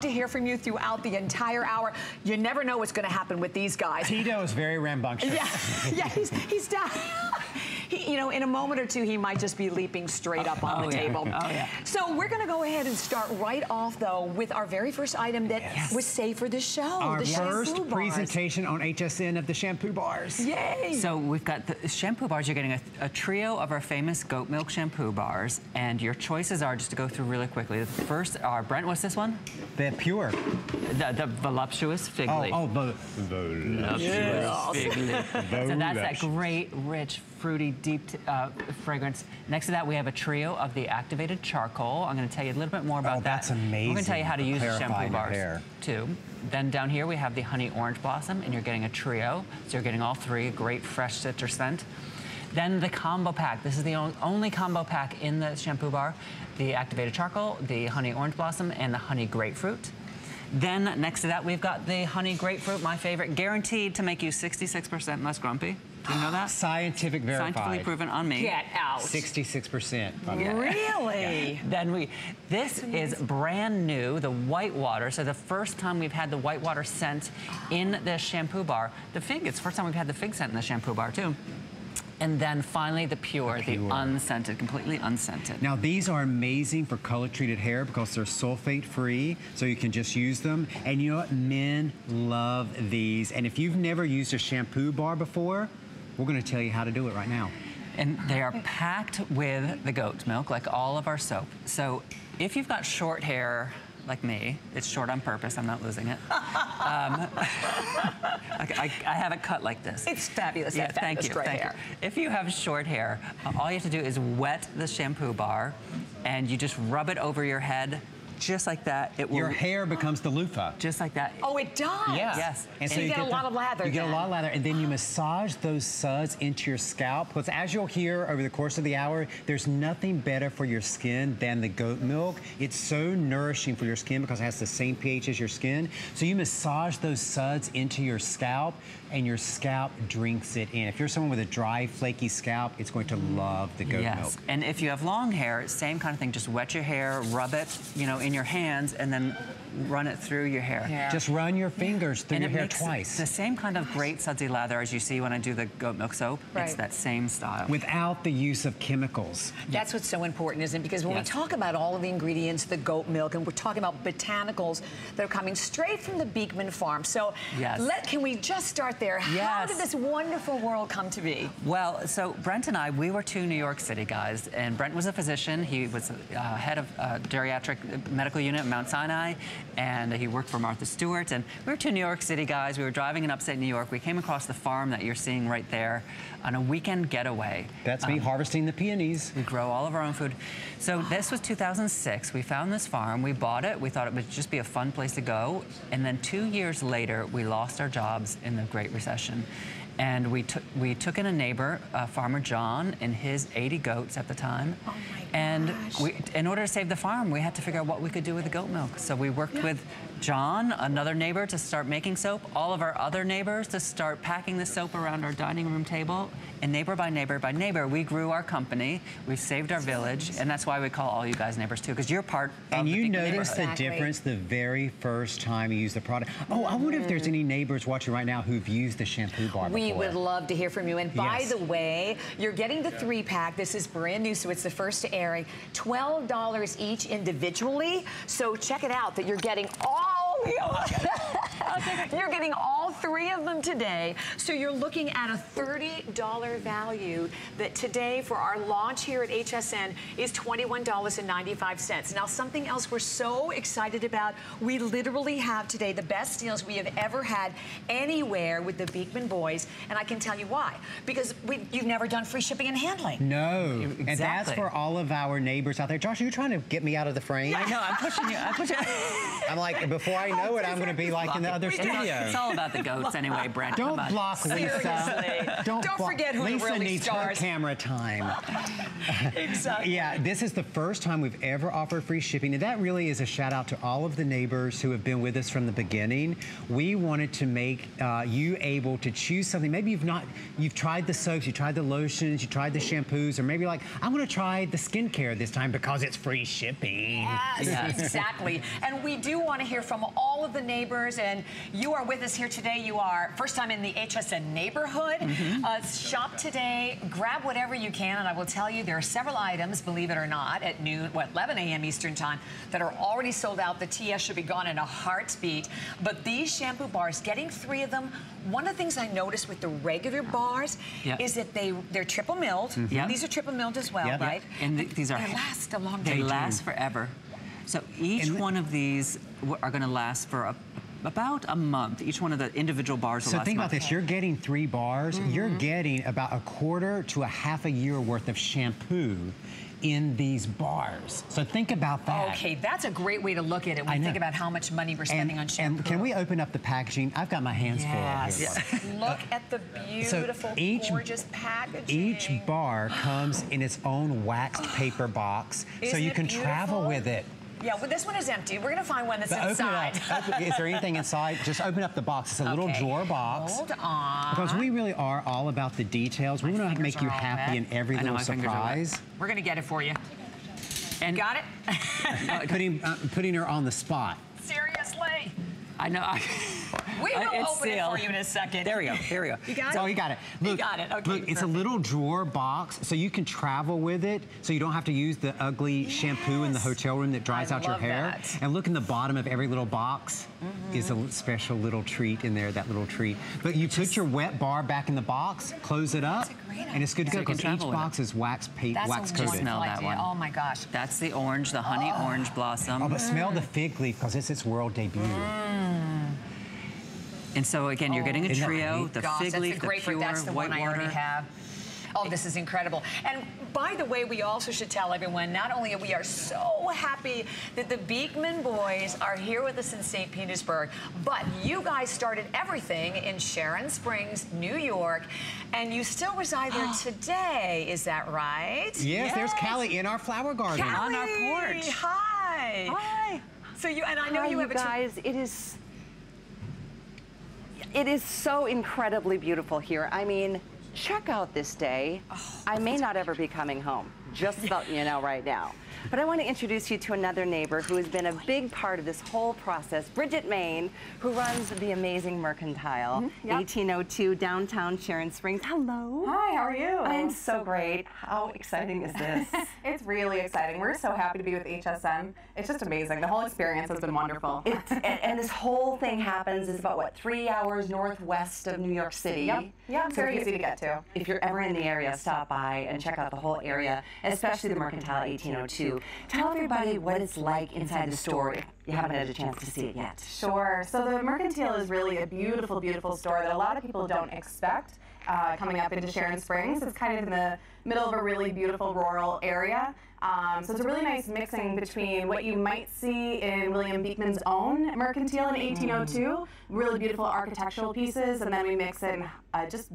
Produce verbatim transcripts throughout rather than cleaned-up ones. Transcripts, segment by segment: to hear from you throughout the entire hour. You never know what's going to happen with these guys. Tito is very rambunctious. Yeah, yeah, he's he's down. He, you know, in a moment or two, he might just be leaping straight up on oh, the yeah. table. Oh yeah. So we're going to go ahead and start right off though with our very first item that yes. was saved for this show. Our the first shampoo presentation bars. on H S N of the shampoo bars. Yay! So we've got the shampoo bars. You're getting a, a trio of our famous goat milk shampoo bars, and your choices are, just to go through really quickly. The first are Brent. What's this one? The Pure. The, the voluptuous fig leaf. Oh, oh vol voluptuous yes. fig leaf. So that's that great, rich, fruity, deep uh, fragrance. Next to that, we have a trio of the activated charcoal. I'm going to tell you a little bit more about oh, that. That's amazing. We're going to tell you how to use the shampoo bars, hair. too. Then down here, we have the honey orange blossom, and you're getting a trio. So you're getting all three, great, fresh citrus scent. Then the combo pack. This is the only combo pack in the shampoo bar. The activated charcoal, the honey orange blossom, and the honey grapefruit. Then next to that, we've got the honey grapefruit, my favorite, guaranteed to make you sixty-six percent less grumpy. Do you know that? Scientific verified. Scientifically proven on me. Get out. sixty-six percent. Yeah. Really? Yeah. Then we, this is brand new, the white water. So the first time we've had the white water scent in the shampoo bar. The fig, it's the first time we've had the fig scent in the shampoo bar too. And then finally the pure, the, pure. the unscented, completely unscented. Now these are amazing for color-treated hair because they're sulfate-free, so you can just use them. And you know what? Men love these. And if you've never used a shampoo bar before, we're gonna tell you how to do it right now. And they are packed with the goat's milk, like all of our soap. So if you've got short hair, like me, it's short on purpose, I'm not losing it. um, I, I, I have it cut like this. It's fabulous, yeah, thank you, thank hair. you. If you have short hair, all you have to do is wet the shampoo bar and you just rub it over your head, just like that. It will, your hair becomes the loofah. Just like that. Oh, it does? Yes. yes. And so, so you, you get, get a lot the, of lather. You then. get a lot of lather, and then you massage those suds into your scalp. Because as you'll hear over the course of the hour, there's nothing better for your skin than the goat milk. It's so nourishing for your skin because it has the same pH as your skin. So you massage those suds into your scalp, and your scalp drinks it in. If you're someone with a dry, flaky scalp, it's going to love the goat yes. milk. Yes, and if you have long hair, same kind of thing. Just wet your hair, rub it, you know, in your hands, and then run it through your hair. Yeah. Just run your fingers yeah. through and your it hair makes twice. The same kind of great sudsy lather as you see when I do the goat milk soap. Right. It's that same style. Without the use of chemicals. That's what's so important, isn't it? Because when yes. we talk about all of the ingredients, the goat milk, and we're talking about botanicals that are coming straight from the Beekman farm. So yes. let, can we just start there? Yes. How did this wonderful world come to be? Well, so Brent and I, we were two New York City guys, and Brent was a physician. He was uh, head of uh, geriatric medical unit at Mount Sinai, and he worked for Martha Stewart, and we were two New York City guys. We were driving in upstate New York. We came across the farm that you're seeing right there on a weekend getaway. That's um, me harvesting the peonies. We grow all of our own food. So this was two thousand six. We found this farm. We bought it. We thought it would just be a fun place to go. And then two years later, we lost our jobs in the Great Recession. And we took we took in a neighbor, uh, Farmer John, and his eighty goats at the time. Oh my and we, in order to save the farm, we had to figure out what we could do with the goat milk. So we worked yeah. with John, another neighbor, to start making soap. All of our other neighbors to start packing the soap around our dining room table. And neighbor by neighbor by neighbor, we grew our company. We've saved our village, and that's why we call all you guys neighbors too, because you're part. Of and the you notice the exactly. difference the very first time you use the product. Oh, I wonder mm. if there's any neighbors watching right now who've used the shampoo bar. We before. would love to hear from you. And by yes. the way, you're getting the yeah. three pack. This is brand new, so it's the first airing. Twelve dollars each individually. So check it out that you're getting all. You're getting all three of them today. So you're looking at a thirty dollar value that today for our launch here at H S N is twenty-one ninety-five. Now something else we're so excited about, we literally have today the best deals we have ever had anywhere with the Beekman boys. And I can tell you why. Because we, you've never done free shipping and handling. No. Exactly. And that's for all of our neighbors out there. Josh, are you trying to get me out of the frame? Yeah. I know, I'm pushing you. I'm pushing you. I'm like, before I already know what I'm going to be like in the other studio. It's all about the goats anyway, Brent. Don't block Lisa. Don't forget who the really needs her camera time. Exactly. Yeah, this is the first time we've ever offered free shipping, and that really is a shout out to all of the neighbors who have been with us from the beginning. We wanted to make uh, you able to choose something. Maybe you've not, you've tried the soaps, you tried the lotions, you tried the shampoos, or maybe you're like, I'm going to try the skincare this time because it's free shipping. Yes, yes. Exactly. And we do want to hear from all of the neighbors, and you are with us here today. You are first time in the H S N neighborhood. Mm-hmm. uh, shop today, grab whatever you can, and I will tell you there are several items, believe it or not, at noon, what, eleven A M Eastern time, that are already sold out. The T S should be gone in a heartbeat. But these shampoo bars, getting three of them, one of the things I noticed with the regular bars yep. is that they, they're triple milled. Mm-hmm. yep. These are triple milled as well, yep. right? And th these are- They last a long time. They last forever. So each one of these are gonna last for a about a month. Each one of the individual bars will last a month. So think about this. You're getting three bars. Mm-hmm. You're getting about a quarter to a half a year worth of shampoo in these bars. So think about that. Okay, that's a great way to look at it when you think about how much money we're spending and, on shampoo. And can we open up the packaging? I've got my hands yes. full. Here. Look at the beautiful, so each, gorgeous packaging. Each bar comes in its own waxed paper box. Isn't so you can beautiful? travel with it. Yeah, well, this one is empty. We're going to find one that's but inside. Open it up. Open, is there anything inside? Just open up the box. It's a okay. little drawer box. Hold on. Because we really are all about the details. We want to make you happy in every I little surprise. We're going to get it for you. And got it? uh, putting, uh, putting her on the spot. Seriously? I know. I, we will I, open sealed. it for you in a second. There we go. There we go. You got so it? Oh, you got it. Look, you got it. Okay. Look, it's perfect. a little drawer box, so you can travel with it, so you don't have to use the ugly yes. shampoo in the hotel room that dries I out your hair. That. And look, in the bottom of every little box mm-hmm. is a special little treat in there, that little treat. But you Just, put your wet bar back in the box, close it up, and it's good to go because each box is wax coated. That's a smell that one. Oh my gosh. That's the orange, the honey oh. orange blossom. Oh, but mm. smell the fig leaf because it's its world debut. Mm. And so again, you're oh, getting a trio, the gosh, fig leaf, the pure, that's the white one I water. already have. Oh, this is incredible. And by the way, we also should tell everyone, not only are we are so happy that the Beekman boys are here with us in Saint Petersburg, but you guys started everything in Sharon Springs, New York, and you still reside there today. Is that right? Yes, yes. There's Callie in our flower garden. Callie, on our porch. Hi. Hi. So you, and I know hi, you have you guys, a... guys, it is... It is so incredibly beautiful here. I mean, check out this day. Oh, I may not ever be coming home, just about, you know, right now. But I want to introduce you to another neighbor who has been a big part of this whole process, Bridget Main, who runs the amazing Mercantile mm-hmm. yep. eighteen oh two downtown Sharon Springs. Hello. Hi, how are you? I'm so, so great. How exciting is this? It's really exciting. We're so happy to be with H S N. It's just amazing. The whole experience has been wonderful. It's, and, and this whole thing happens is about, what, three hours northwest of New York City? Yep. Yeah, so very easy to get to. If you're ever in the area, stop by and check out the whole area, especially the Mercantile eighteen oh two. Tell everybody what it's like inside the store if you haven't had a chance to see it yet. Sure. So the Mercantile is really a beautiful, beautiful store that a lot of people don't expect uh, coming up into Sharon Springs. It's kind of in the middle of a really beautiful rural area. Um, so it's a really nice mixing between what you might see in William Beekman's own Mercantile in eighteen oh two, really beautiful architectural pieces, and then we mix in uh, just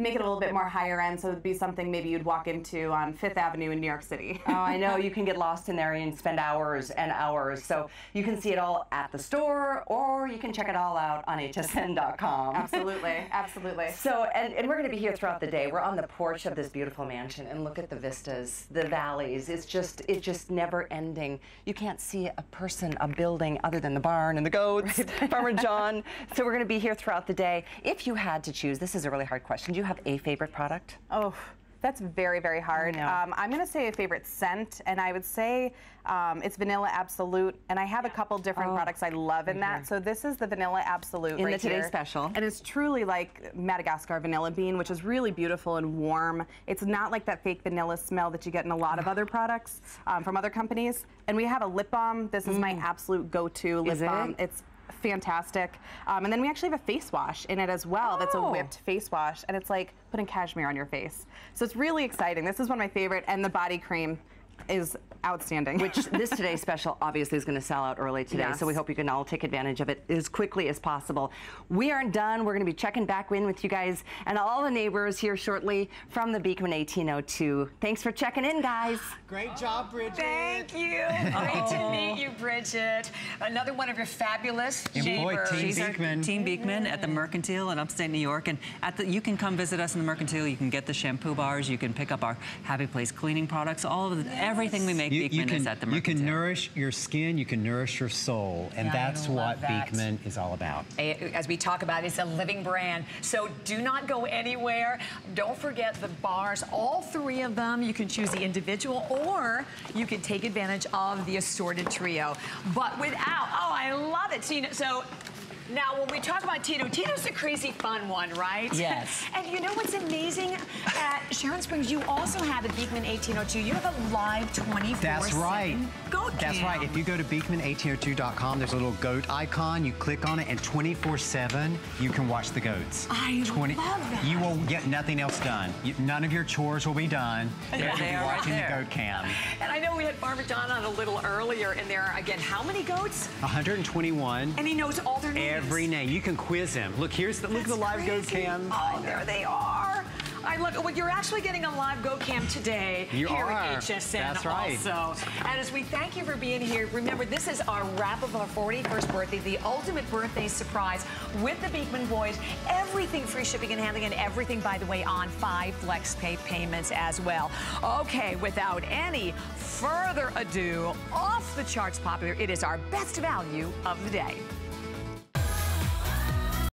make it a little bit more higher end, so it'd be something maybe you'd walk into on Fifth Avenue in New York City. Oh, I know, you can get lost in there and spend hours and hours. So you can see it all at the store, or you can check it all out on H S N dot com. Absolutely, absolutely. So, and, and we're gonna be here throughout the day. We're on the porch of this beautiful mansion, and look at the vistas, the valleys. It's just, it's just never ending. You can't see a person, a building, other than the barn and the goats, right. Farmer John. So we're gonna be here throughout the day. If you had to choose, this is a really hard question. Do you have a favorite product? Oh, that's very, very hard. Um, I'm going to say a favorite scent, and I would say um, it's Vanilla Absolute, and I have a couple different oh, products I love in okay. that. So this is the Vanilla Absolute in right the Today here. Special. And it's truly like Madagascar vanilla bean, which is really beautiful and warm. It's not like that fake vanilla smell that you get in a lot of other products um, from other companies. And we have a lip balm. This is mm. my absolute go-to lip balm. It? It's fantastic. Um, and then we actually have a face wash in it as well. Oh. That's a whipped face wash, and it's like putting cashmere on your face. So it's really exciting. This is one of my favorite, and the body cream is outstanding. Which this today's special obviously is going to sell out early today, yes. so we hope you can all take advantage of it as quickly as possible. We aren't done. We're going to be checking back in with you guys and all the neighbors here shortly from the Beekman eighteen oh two. Thanks for checking in, guys. Great job, Bridget. Thank you. Great oh. to meet you, Bridget. Another one of your fabulous your neighbors. Boy, Team She's Beekman. Team Beekman at the Mercantile in upstate New York. And at the, you can come visit us in the Mercantile. You can get the shampoo bars. You can pick up our Happy Place cleaning products. All of the, yes. everything we make you, Beekman you can, is at the Mercantile. You can nourish your skin. You can nourish your soul. And yeah, that's what that. Beekman is all about. As we talk about, it's a living brand. So do not go anywhere. Don't forget the bars. All three of them. You can choose the individual or you can take advantage of the assorted trio. But without, oh, I love it, Tina. So now when we talk about Tito, Tito's a crazy fun one, right? Yes. And you know what's amazing? At Sharon Springs, you also have at Beekman eighteen oh two, you have a live twenty-four seven That's right. goat cam. That's right. If you go to Beekman eighteen oh two dot com, there's a little goat icon. You click on it, and twenty-four seven, you can watch the goats. I love that. You will get nothing else done. You, none of your chores will be done. Yeah, they are watching right there. The goat cam. And I know we had Farmer John on a little earlier, and there are, again, how many goats? one hundred twenty-one. And he knows all their names. Every name. You can quiz him. Look, here's the, look at the live crazy. Goat cam. Oh, there they are. I look, well, you're actually getting a live goat cam today you here are. At H S N That's right. also. And as we thank you for being here, remember, this is our wrap of our forty-first birthday, the ultimate birthday surprise with the Beekman Boys. Everything free shipping and handling and everything, by the way, on five flex pay payments as well. Okay, without any further ado, off the charts popular, it is our best value of the day.